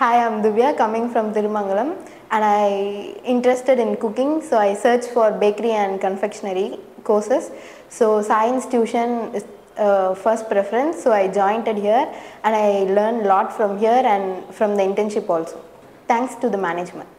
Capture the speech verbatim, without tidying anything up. Hi, I'm Divya, coming from Thirumangalam, and I interested in cooking, so I searched for bakery and confectionery courses. So science tuition is uh, first preference, so I joined it here and I learned a lot from here and from the internship also. Thanks to the management.